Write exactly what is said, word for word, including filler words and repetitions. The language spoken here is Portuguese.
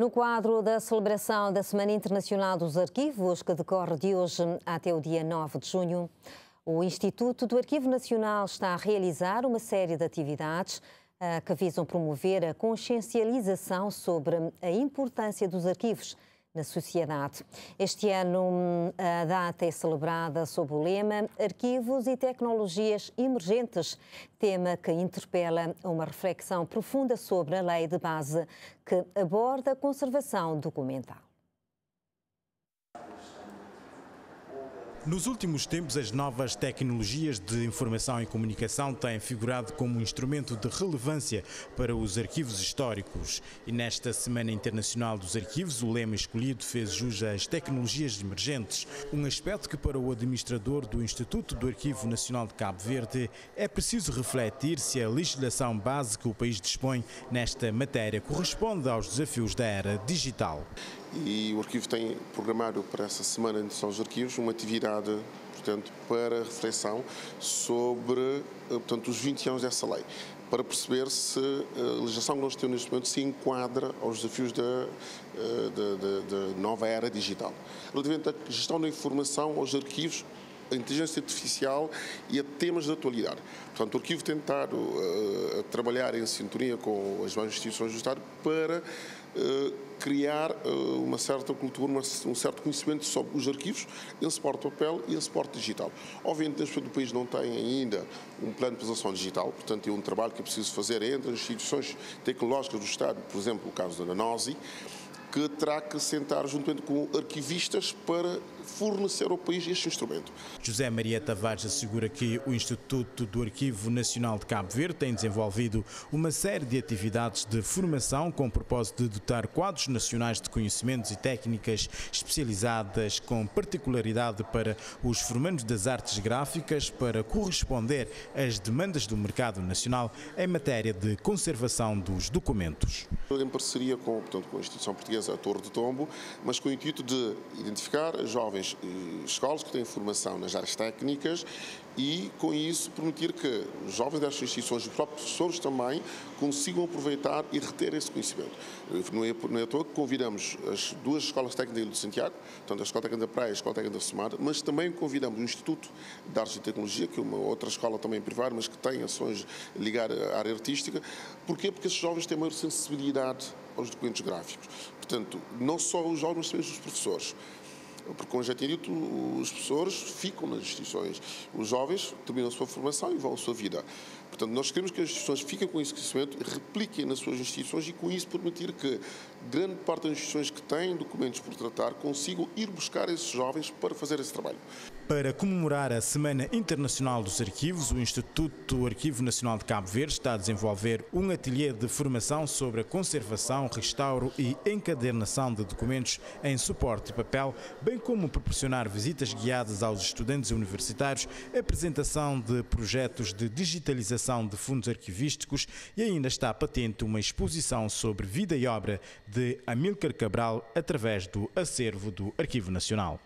No quadro da celebração da Semana Internacional dos Arquivos, que decorre de hoje até o dia nove de junho, o Instituto do Arquivo Nacional está a realizar uma série de atividades que visam promover a consciencialização sobre a importância dos arquivos na sociedade. Este ano a data é celebrada sob o lema Arquivos e Tecnologias Emergentes, tema que interpela uma reflexão profunda sobre a lei de base que aborda a conservação documental. Nos últimos tempos, as novas tecnologias de informação e comunicação têm figurado como um instrumento de relevância para os arquivos históricos. E nesta Semana Internacional dos Arquivos, o lema escolhido fez jus às tecnologias emergentes, um aspecto que para o administrador do Instituto do Arquivo Nacional de Cabo Verde é preciso refletir se a legislação base que o país dispõe nesta matéria corresponde aos desafios da era digital. E o Arquivo tem programado para essa Semana Internacional dos Arquivos uma atividade, portanto, para reflexão sobre, portanto, os vinte anos dessa lei, para perceber se a legislação que nós temos neste momento se enquadra aos desafios da, da, da, da nova era digital. Relativamente à gestão da informação, aos arquivos, a inteligência artificial e a temas de atualidade. Portanto, o Arquivo tem tentado uh, trabalhar em sintonia com as várias instituições do Estado para uh, criar uh, uma certa cultura, uma, um certo conhecimento sobre os arquivos em suporte papel e em suporte digital. Obviamente, neste momento, o país não tem ainda um plano de preservação digital, portanto, é um trabalho que é preciso fazer entre as instituições tecnológicas do Estado, por exemplo, o caso da Nanosi, que terá que sentar juntamente com arquivistas para fornecer ao país este instrumento. José Maria Tavares assegura que o Instituto do Arquivo Nacional de Cabo Verde tem desenvolvido uma série de atividades de formação com o propósito de dotar quadros nacionais de conhecimentos e técnicas especializadas com particularidade para os formandos das artes gráficas para corresponder às demandas do mercado nacional em matéria de conservação dos documentos. Em parceria com, portanto, com a instituição portuguesa, a Torre de Tombo, mas com o intuito de identificar jovens escolas que têm formação nas áreas técnicas e, com isso, permitir que os jovens destas instituições e os próprios professores também consigam aproveitar e reter esse conhecimento. Não é, não é à toa que convidamos as duas escolas técnicas de Santiago, portanto, a Escola Técnica da Praia e a Escola Técnica da Somada, mas também convidamos o Instituto de Artes e Tecnologia, que é uma outra escola também privada, mas que tem ações ligadas à área artística. Porquê? Porque esses jovens têm maior sensibilidade aos documentos gráficos. Portanto, não só os jovens, mas também os professores. Porque, como já tinha dito, os professores ficam nas instituições. Os jovens terminam a sua formação e vão à sua vida. Portanto, nós queremos que as instituições fiquem com esse conhecimento, repliquem nas suas instituições e, com isso, permitir que grande parte das instituições que têm documentos por tratar consigam ir buscar esses jovens para fazer esse trabalho. Para comemorar a Semana Internacional dos Arquivos, o Instituto do Arquivo Nacional de Cabo Verde está a desenvolver um ateliê de formação sobre a conservação, restauro e encadernação de documentos em suporte e papel, bem como proporcionar visitas guiadas aos estudantes universitários, apresentação de projetos de digitalização de fundos arquivísticos e ainda está patente uma exposição sobre vida e obra de Amílcar Cabral através do acervo do Arquivo Nacional.